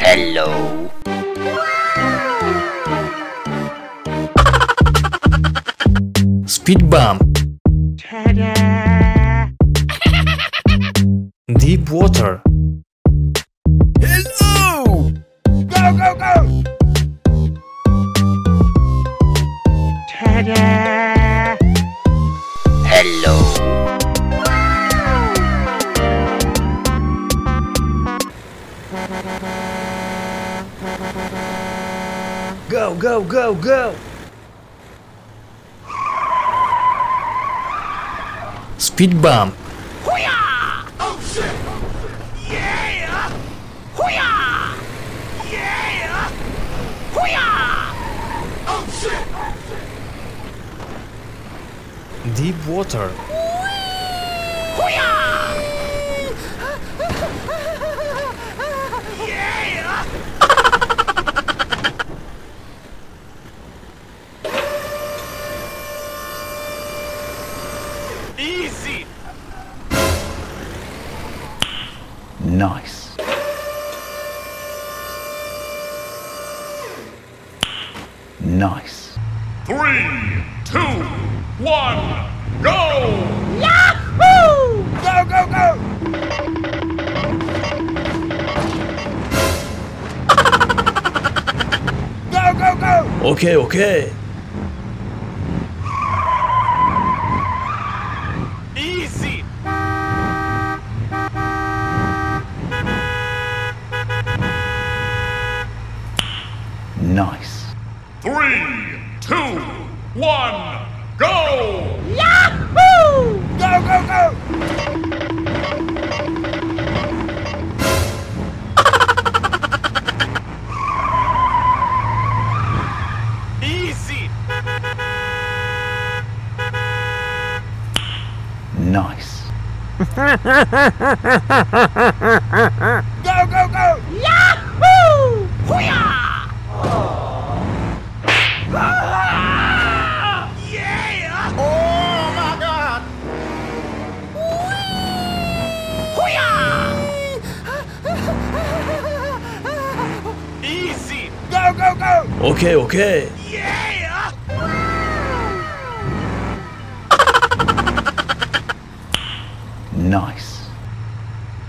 Hello. Speed bump. Deep water. Hello. Go go go. Hello. Go go go go. Speed bump. Deep water. Easy. Nice. Nice. 3, 2, 1, go! Yahoo! Go, go, go! Go, go, go! Okay, okay. Easy! Nice. 3, 2, 1, go! Yahoo! Go, go, go! Easy! Nice. Go, go, go! Yahoo! Hoo-yah! Oh. Go, go. Okay, okay. Yeah. Nice. Go, go, go.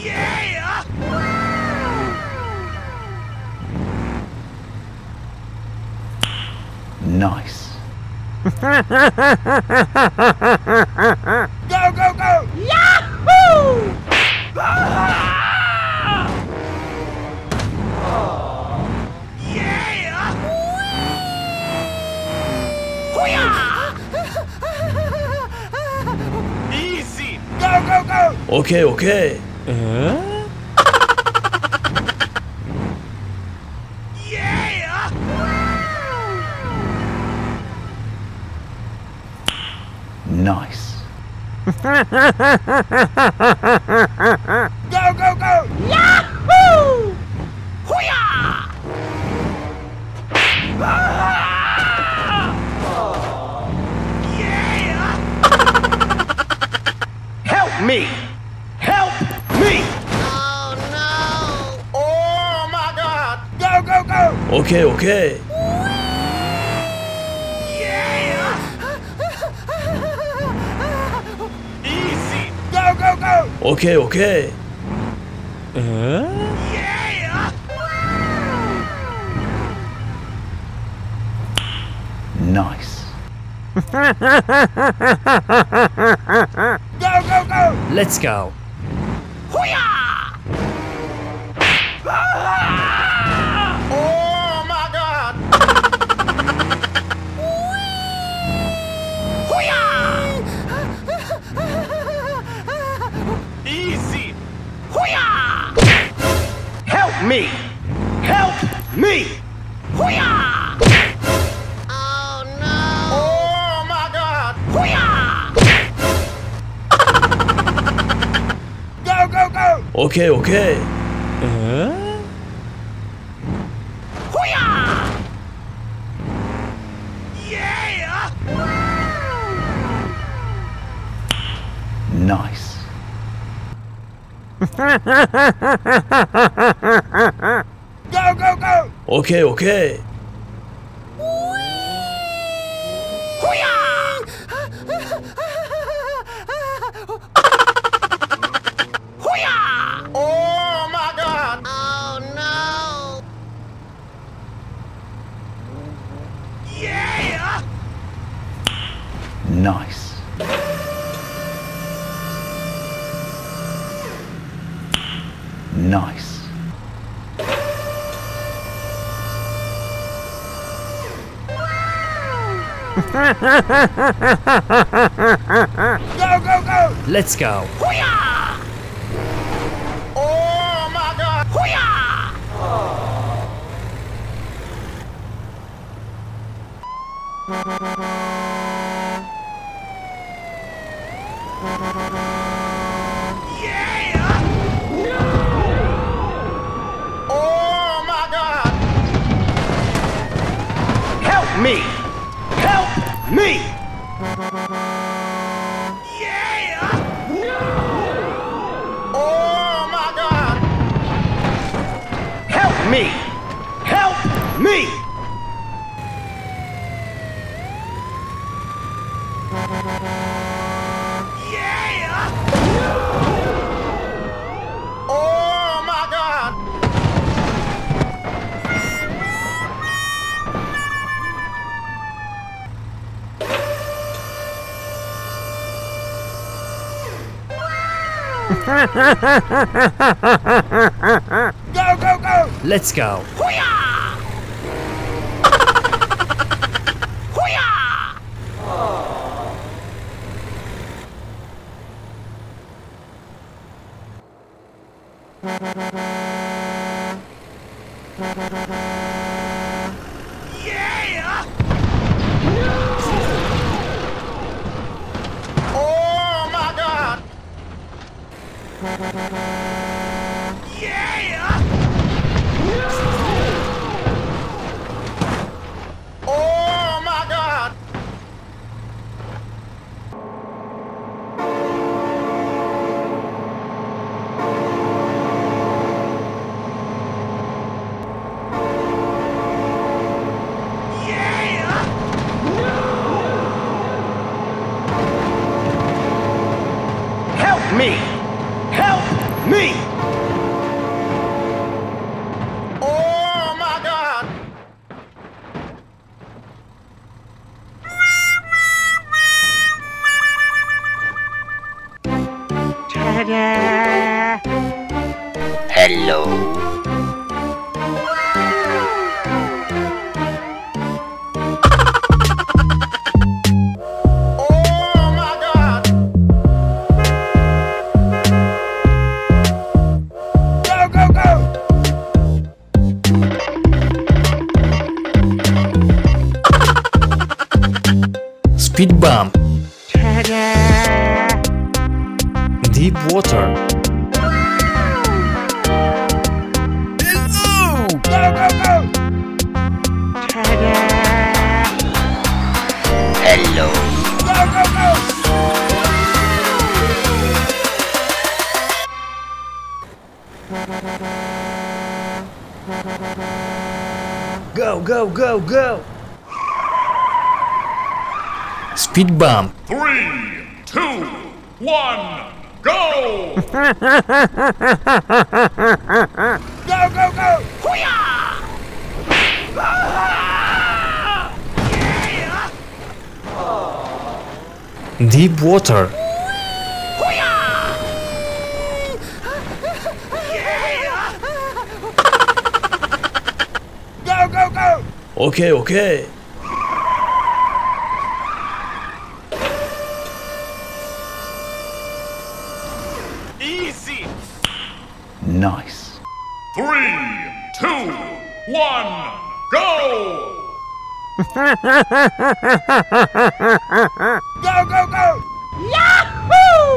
Yeah! Nice! Go, go, go! Yahoo! Go, go. Okay, okay. Yeah. Nice. Go, go, go. Yahoo! Hoo-yah! Me. Help me! Oh no! Oh my god! Go, go, go! Okay, okay! Whee! Yeah! Easy! Go, go, go! Okay, okay! Yeah! Nice! Go, go, go! Let's go! Hoo-yah! Oh my god! Hoo-yah! Easy! Hoo-yah! Help me! Help me! Okay, okay. Yeah! Nice. Go, go, go! Okay, okay. Nice. Nice. Go, go, go! Let's go. Hoo-yah! Oh my God! Hoo-yah! Oh. Yeah! No! Oh my God! Help me! Help me! Yeah! No! Oh my God! Help me! Help me! Go, go, go! Let's go. Hoo-yah! Hoo-yah! Oh. Yeah! No! Oh my God! Yeah! No! Oh my God! Yeah! No! Help me! Help me! Oh my God! Ta-da! Hello. Speed bump. Deep water. Hello. Go, go, go. Hello. Go, go, go. Go, go, go, go. Speed bump. 3, 2, 1, go! Go, go, go! Hoo-yah! Ah! Yeah! Oh. Deep water. Yeah! Go, go, go! Okay, okay. Easy. Nice. 3, 2, 1, Go! Go, go, go! Yahoo!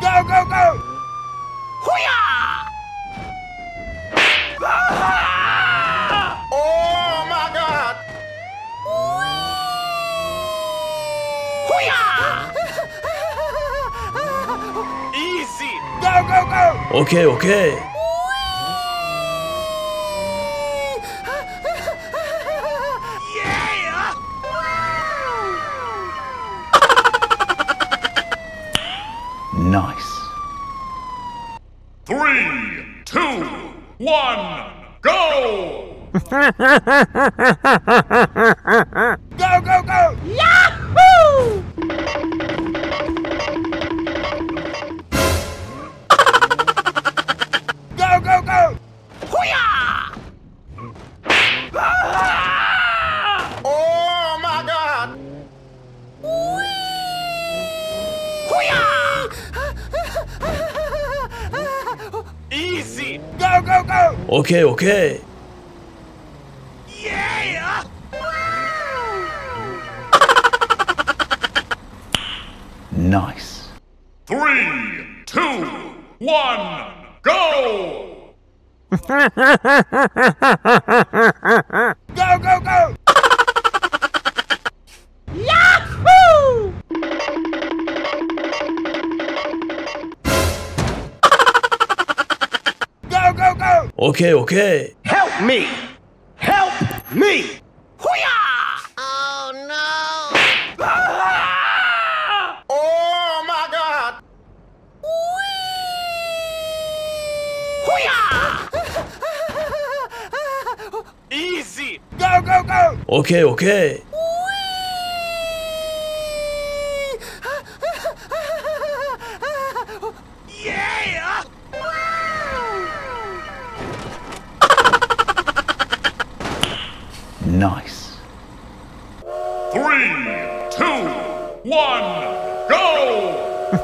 Go, go, go! Hoo-yah! Oh my God! Hoo-yah! Easy! Go, go, go! Okay, okay. Nice. 3, 2, 1, go! Go, go, go! Yahoo! Go, go, go! Hoo-yah! Oh my God! Hoo-yah! Easy! Go, go, go! Okay, okay! Yeah! Nice! 3, 2, 1, go! Go, go, go! Yahoo! Go, go. Okay, okay. Help me! Help me! Hoo-yah! Oh no! Ah! Oh my God! Hoo-yah! Easy! Go, go, go! Okay, okay. Yeah! Nice. 3, 2, 1, go! Go,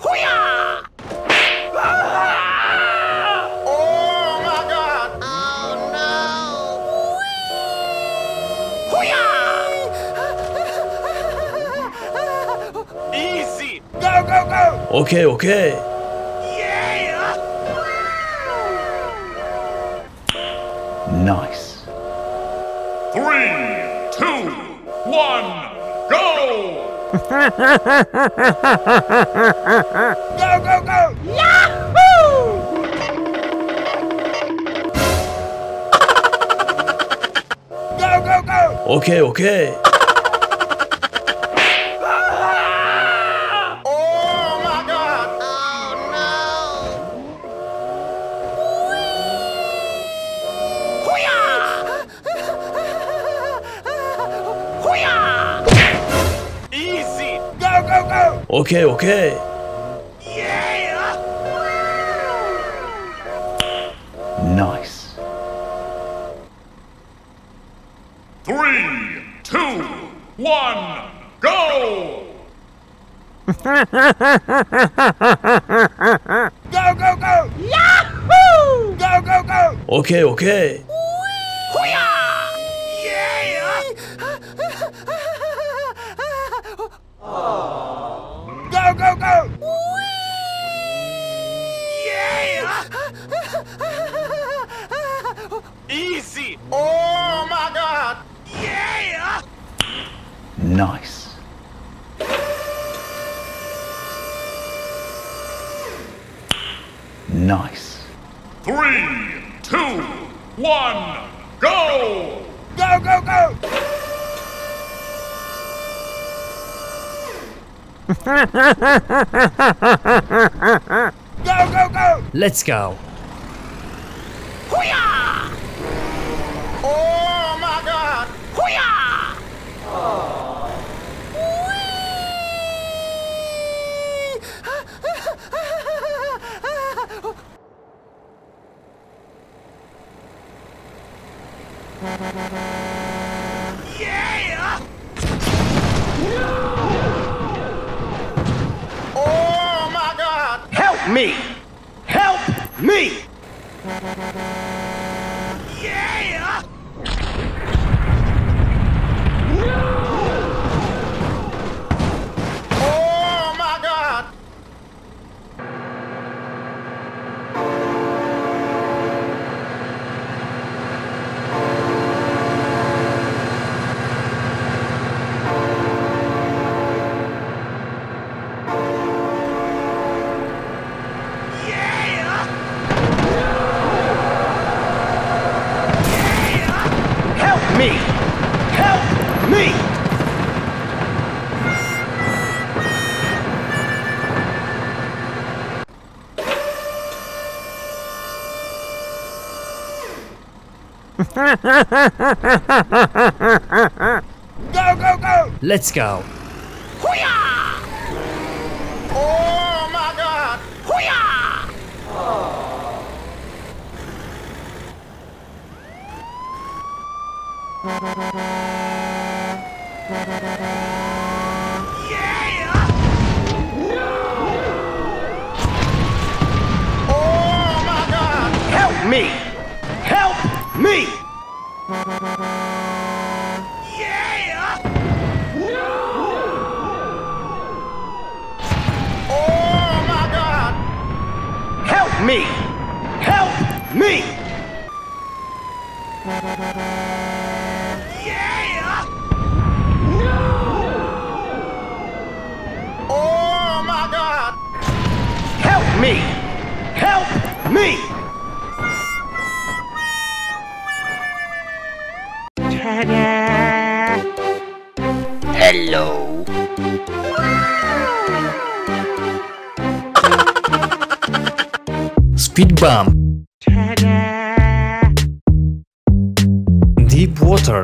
Hoo-yah! Oh my God! Oh no! Easy! Go, go, go! Okay, okay! Yeah! Nice! 3, 2, 1, go! Go, go, go! Yahoo! Go, go, go! Okay, okay! Easy! Go, go, go! Okay, okay! Yeah! Nice! 3, 2, 1, go! Go, go, go! Yahoo! Go, go, go! Okay, okay! Go, go, go! Yeah! Easy! Oh my God! Yeah! Nice! Nice! 3, 2, 1, go! Go, go, go! Go, go, go! Let's go! Hoo-yah! Oh my God! Hoo-yah! Oh. Yeah! Oh my God! Help me! Help me! Yeah! Oh my God! Go, go, go! Let's go! Hoo-yah! Oh my God! Hoo-yah! Oh. Yeah! No! Oh my God! Help me! Help me! Yeah! No! Oh my God! Help me! Help me! Yeah! No! Oh my God! Help me! Help me! Hello. Speed bump. Deep water.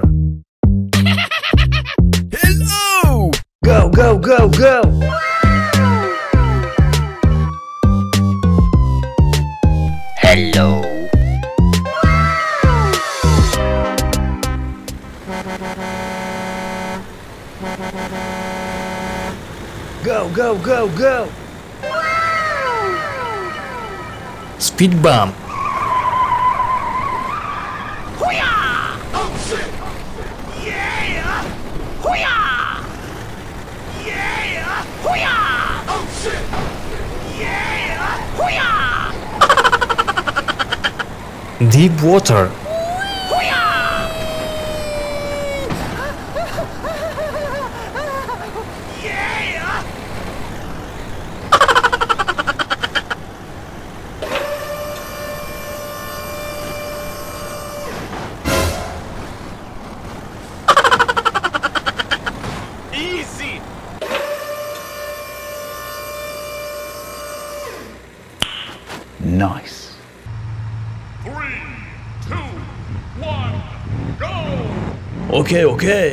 Hello. Go, go, go, go. Hello. Go, go, go, go! Speed bump. Hoo-yah! Oh shit! Yeah! Hoo-yah! Yeah! Hoo-yah! Oh shit! Yeah! Hoo-yah! Deep water. Nice. 3, 2, 1, go! Okay, okay.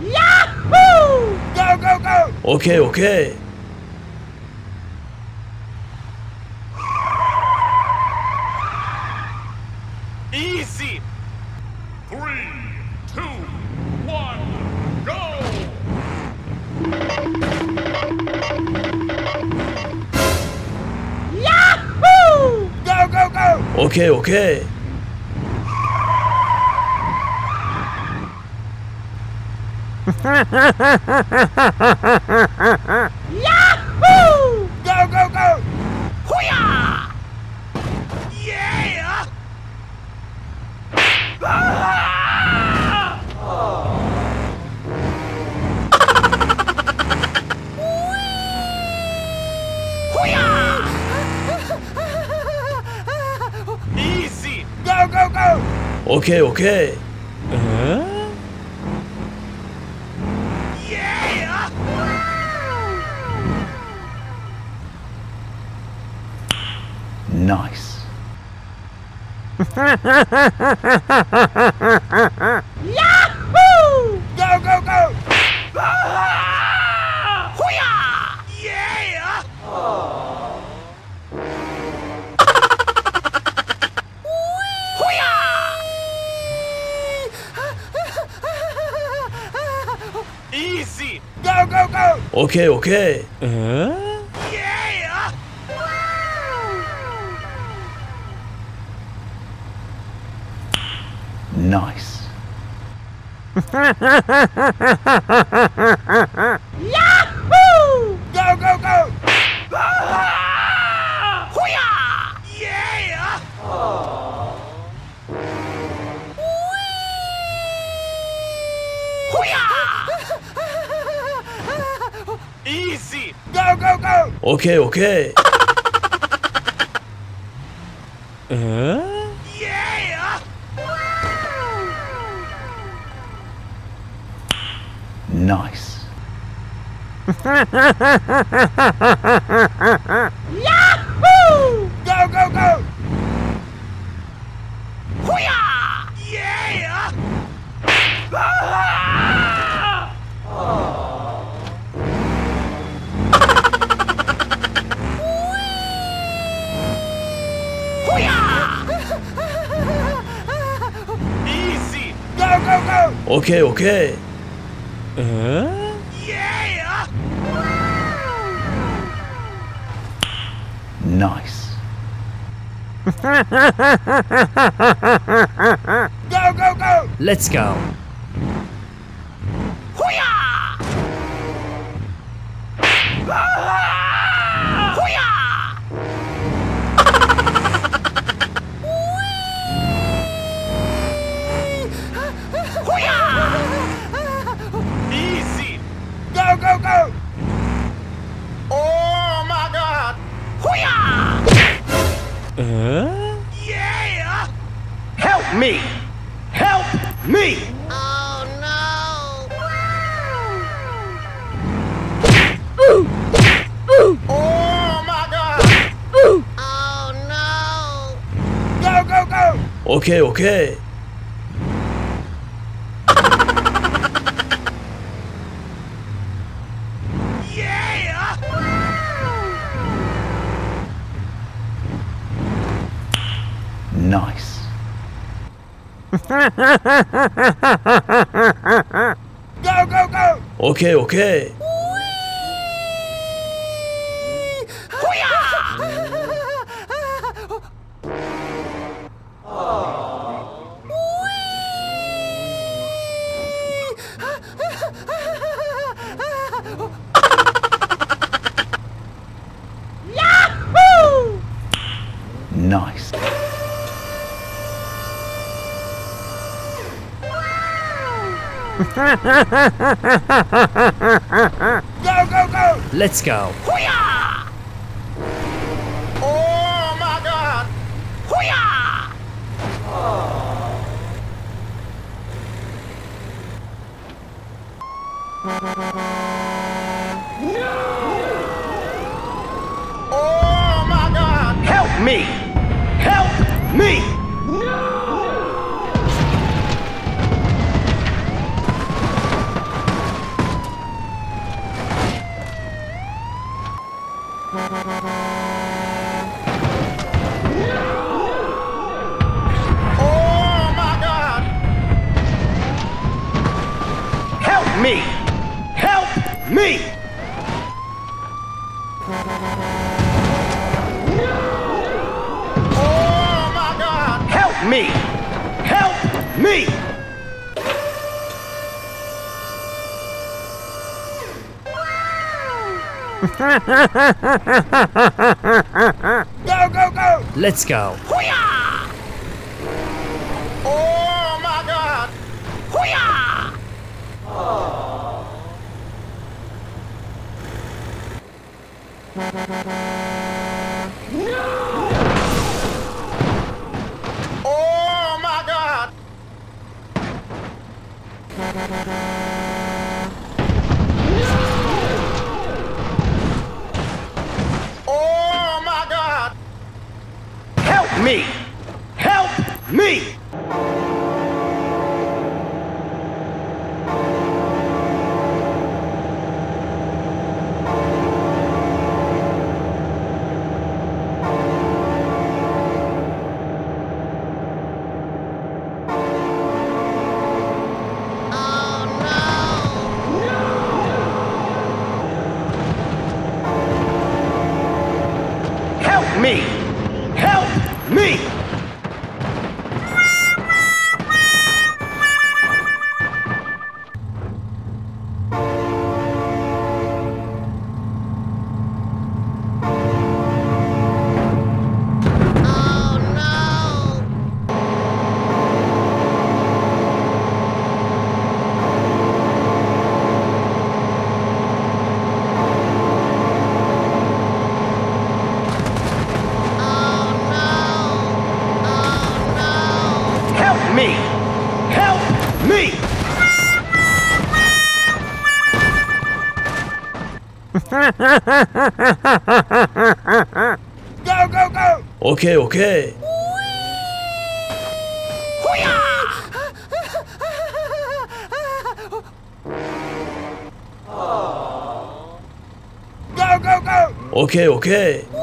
Yahoo! Go, go, go! Okay, okay. Easy. 3, 2, 1, go! Yahoo! Go, go, go! Okay, okay. Yahoo! Go, go, go! Hoo-yah! Yeah! Ah! Go, go! Okay, okay. Yeah! Nice. Yahoo! Go, go, go! Hoo-yah! Yeah! Easy. Go, go, go. Okay, okay. Yeah. Nice. Yahoo! Go, go, go. Yeah. Oh. Easy. Go, go, go. Okay, okay. Yeah. Nice. Yahoo! Go, go, go. Yeah. Easy. Go, go, go. Okay, okay. Yeah. Nice. Go, go, go. Let's go. Go, go! Oh my God! Hoo-yah! Yeah! Help me! Help me! Oh no! Ooh! Ooh! Oh my God! Ooh! Oh no! Go, go, go! Okay, okay. Nice. Go, go, go. Okay, okay. Yahoo! Nice. Go, go, go! Let's go! Hoo-yah! Oh my God! Hoo-yah! Oh. No! Oh my God! Help me! Help me! Me! No! Oh my God! Help me! Help me! Go, go, go! Let's go! Hoo-yah! Oh my God! Hoo-yah! Oh. No! Oh my God! No! Oh my God! Help me! Help me! Go, go, go! Okay, okay. Go, go, go! Okay, okay.